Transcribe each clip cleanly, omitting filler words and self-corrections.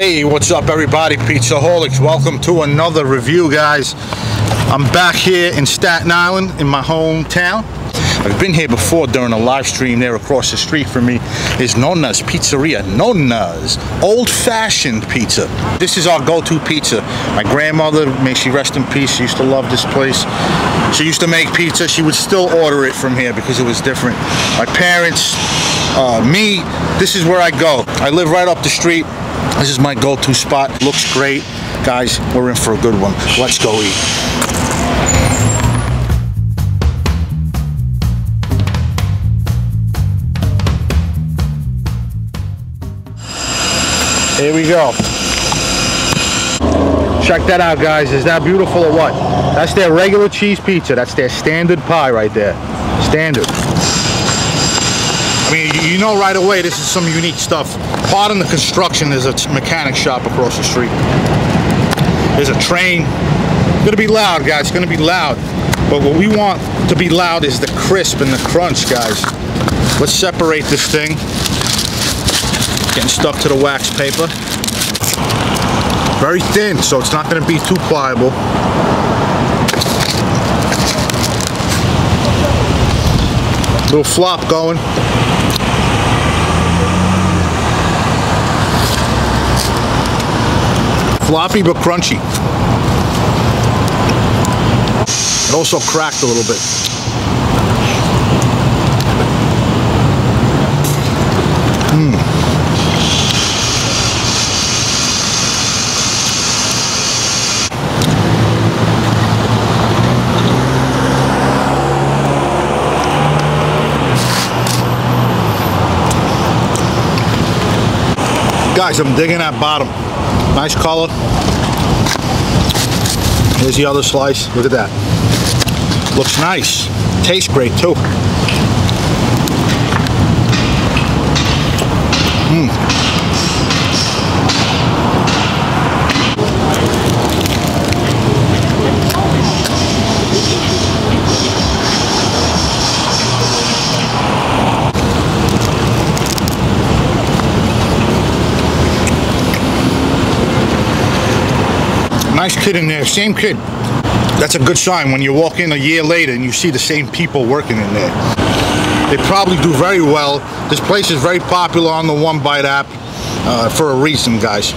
Hey, what's up everybody, Pizzaholics. Welcome to another review, guys. I'm back here in Staten Island, in my hometown. I've been here before during a live stream. There across the street from me is Nonna's Pizzeria. Nonna's old-fashioned pizza. This is our go-to pizza. My grandmother, may she rest in peace, she used to love this place. She used to make pizza. She would still order it from here because it was different. My parents, me, this is where I go. I live right up the street. This is my go-to spot. Looks great. Guys, we're in for a good one. Let's go eat. Here we go. Check that out, guys. Is that beautiful or what? That's their regular cheese pizza. That's their standard pie right there. Standard. I mean, you know right away this is some unique stuff. Pardon the construction, there's a mechanic shop across the street. There's a train. It's gonna be loud, guys, it's gonna be loud. But what we want to be loud is the crisp and the crunch, guys. Let's separate this thing. Getting stuck to the wax paper. Very thin, so it's not gonna be too pliable. Little flop going. Floppy but crunchy. It also cracked a little bit. Guys, I'm digging that bottom. Nice color. Here's the other slice. Look at that. Looks nice. Tastes great too. Nice kid in there, same kid. That's a good sign when you walk in a year later and you see the same people working in there. They probably do very well. This place is very popular on the One Bite app for a reason, guys.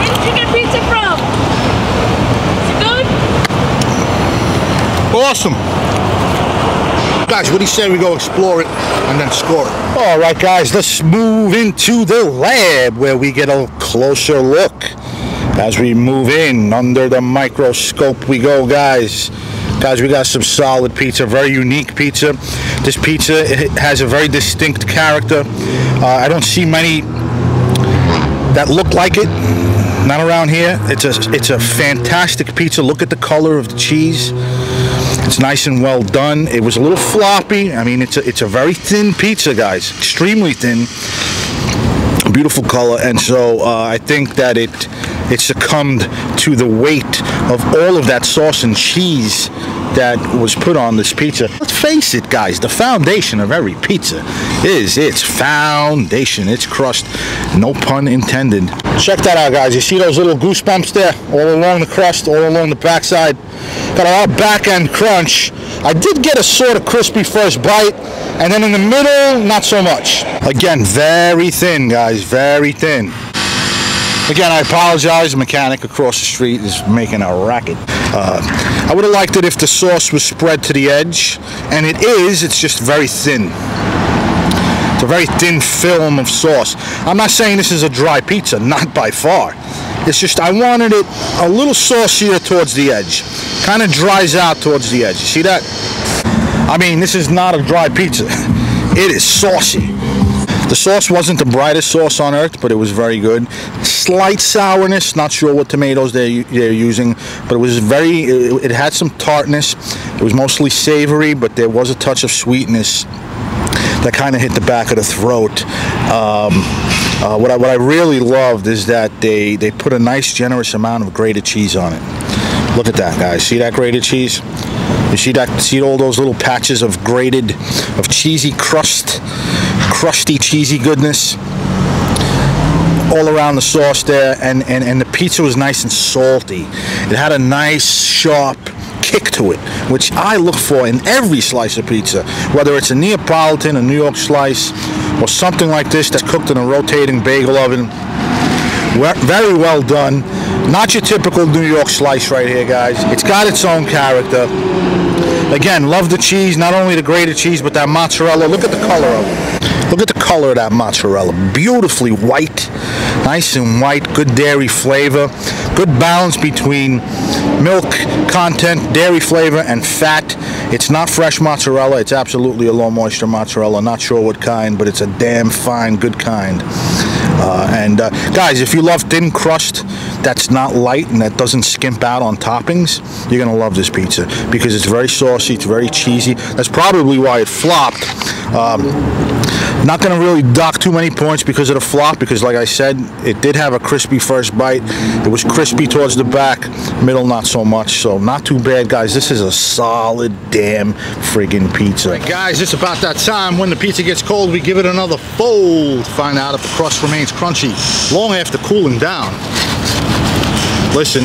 Where did you get pizza from? Is it good? Awesome. Guys, what do you say we go explore it and then score it? All right, guys, let's move into the lab where we get a closer look. As we move in, under the microscope we go, guys. Guys, we got some solid pizza, very unique pizza. This pizza, it has a very distinct character. I don't see many that look like it. Not around here. It's a fantastic pizza. Look at the color of the cheese. It's nice and well done. It was a little floppy. I mean, it's a very thin pizza, guys. Extremely thin. Beautiful color. And so I think that it succumbed to the weight of all of that sauce and cheese that was put on this pizza. Let's face it, guys. The foundation of every pizza is its foundation, its crust. No pun intended. Check that out, guys. You see those little goosebumps there? All along the crust, all along the backside. Got a lot of back end crunch. I did get a sort of crispy first bite, and then in the middle, not so much. Again, very thin, guys, very thin. Again, I apologize, the mechanic across the street is making a racket. I would have liked it if the sauce was spread to the edge, and it is, it's just very thin. It's a very thin film of sauce. I'm not saying this is a dry pizza, not by far. It's just I wanted it a little saucier towards the edge. Kind of dries out towards the edge. You see that? I mean, this is not a dry pizza. It is saucy. The sauce wasn't the brightest sauce on earth, but it was very good. Slight sourness. Not sure what tomatoes they're using, but it was very. It had some tartness. It was mostly savory, but there was a touch of sweetness that kind of hit the back of the throat. What I really loved is that they put a nice generous amount of grated cheese on it. Look at that, guys. See that grated cheese? You see that? See all those little patches of grated, of cheesy crust, crusty cheesy goodness all around the sauce there, and the pizza was nice and salty. It had a nice sharp kick to it, which I look for in every slice of pizza, whether it's a Neapolitan, a New York slice, or something like this that's cooked in a rotating bagel oven. Very well done. Not your typical New York slice right here, guys. It's got its own character. Again, love the cheese, not only the grated cheese, but that mozzarella. Look at the color of it. Look at the color of that mozzarella. Beautifully white, nice and white, good dairy flavor, good balance between milk content, dairy flavor, and fat. It's not fresh mozzarella, it's absolutely a low moisture mozzarella. Not sure what kind, but it's a damn fine, good kind. Guys, if you love thin crust that's not light and that doesn't skimp out on toppings, you're going to love this pizza because it's very saucy, it's very cheesy. That's probably why it flopped. Not going to really dock too many points because of the flop, because like I said, it did have a crispy first bite. It was crispy towards the back, middle not so much, so not too bad, guys. This is a solid damn friggin' pizza. All right, guys, it's about that time when the pizza gets cold, we give it another fold, find out if the crust remains crunchy long after cooling down. Listen,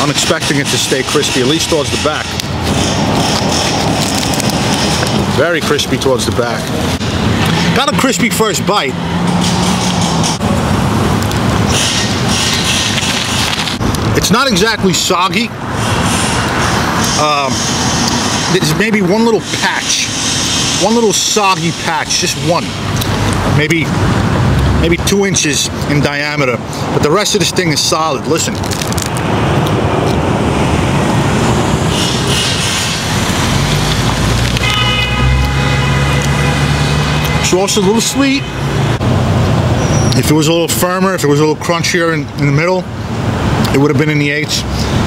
I'm expecting it to stay crispy, at least towards the back. Very crispy towards the back. Got a crispy first bite. It's not exactly soggy. There's maybe one little patch, one little soggy patch, just one, maybe 2 inches in diameter, but the rest of this thing is solid. Listen. Sauce is a little sweet. If it was a little firmer, if it was a little crunchier in the middle, it would have been in the 8s.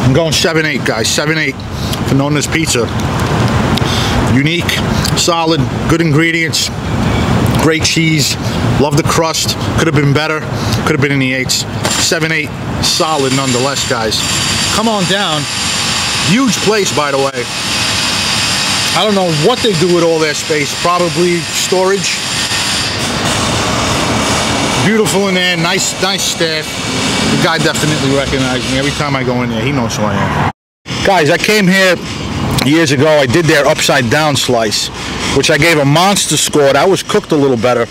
I'm going 7-8, guys. 7-8 for Nonna's Pizza. Unique, solid, good ingredients, great cheese. Love the crust. Could have been better. Could have been in the 8s. 7-8, solid nonetheless, guys. Come on down. Huge place, by the way. I don't know what they do with all their space. Probably storage. Beautiful in there. Nice, nice staff. The guy definitely recognized me. Every time I go in there, he knows who I am. Guys, I came here years ago. I did their upside down slice, which I gave a monster score. That was cooked a little better.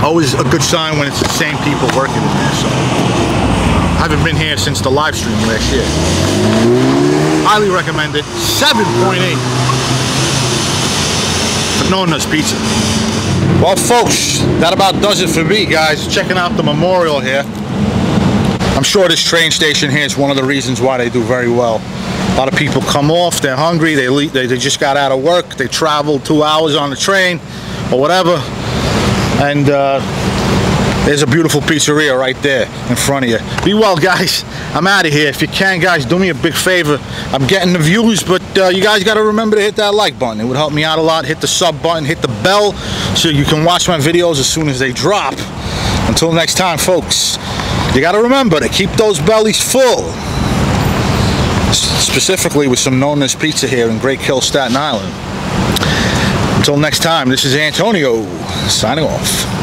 Always a good sign when it's the same people working in there, so. I haven't been here since the live stream last year. Highly recommended. 7.8. Nonna's Pizza. Well, folks, that about does it for me, guys. Checking out the memorial here. I'm sure this train station here is one of the reasons why they do very well. A lot of people come off, they're hungry, they just got out of work, they traveled 2 hours on the train or whatever. And there's a beautiful pizzeria right there in front of you. Be well, guys. I'm out of here. If you can, guys, do me a big favor. I'm getting the views, but you guys got to remember to hit that like button. It would help me out a lot. Hit the sub button. Hit the bell so you can watch my videos as soon as they drop. Until next time, folks, you got to remember to keep those bellies full. Specifically with some Nonna's Pizza here in Great Hill, Staten Island. Until next time, this is Antonio, signing off.